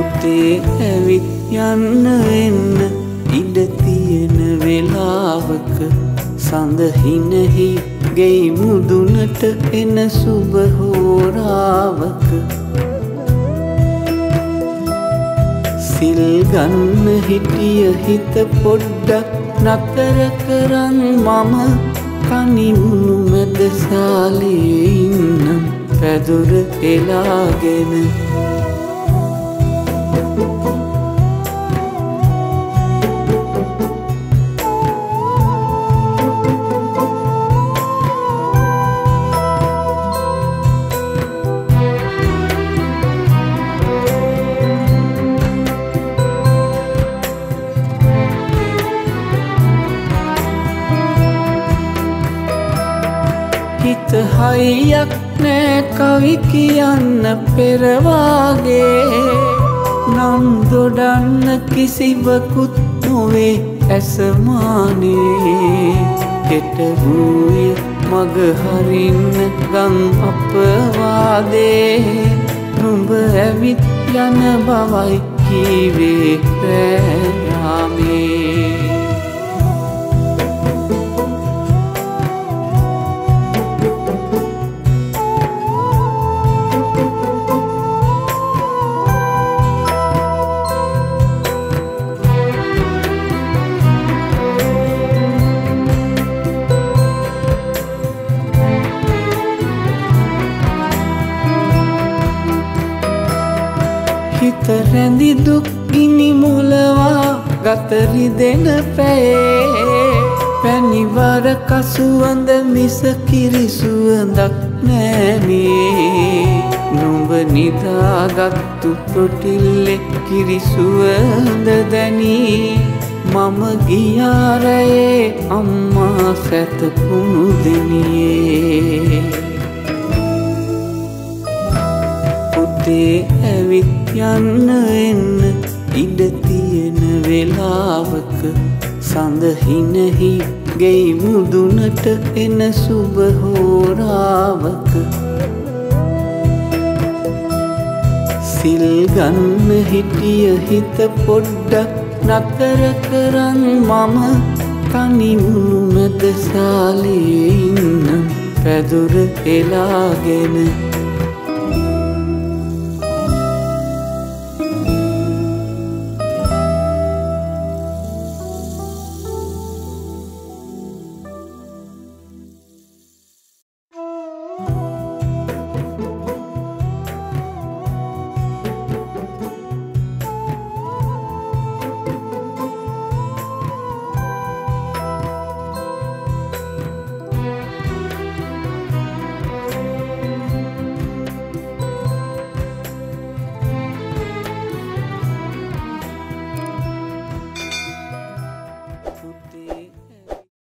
අපේ ඇවිත් යන්න වෙන්න ඉඩ තියෙන වෙලාවක සඳහින හිගේ මුදුනට එන සුබ හෝරාවක සිල් ගන්න හිටිය හිත පොඩ්ඩක් නතර කරන් මම කනිමුණු මැද සාලේ ඉන්නම් පැදුර එලාගෙන හයියක් නෑ කවි කියන්න පෙරවාගේ නම් දොඩන්න කිසිවකුත් නොවේ ඇසමානේ හෙට වූය මග හරින්න ගම් අපවාදේ නුඹ ඇවිත් යන බවයි කීවේ පෑයාමේ රැඳි දුක් ගිනි මුලවා ගත රිදෙන පැයේ පැනිවර කසුවඳ මිස කිරි සුවඳක් නෑනේ නුඹ නිදාගත්තු තොටිල්ලේ කිරි සුවඳ දැනී මම ගියා රැයේ අම්මා සැත කුණු දෙනියේ පුතේ ඇවිත් යන්න එන්න ඉඩ තියෙන වෙලාවක සඳහින හිගේ මුදුනට එන සුබ හෝරාවක සිල් ගන්න හිටිය හිත පොඩ්ඩක් නතර කරන් මම තනිමුණු මැද සාලේ ඉන්න පැදුර එලාගෙන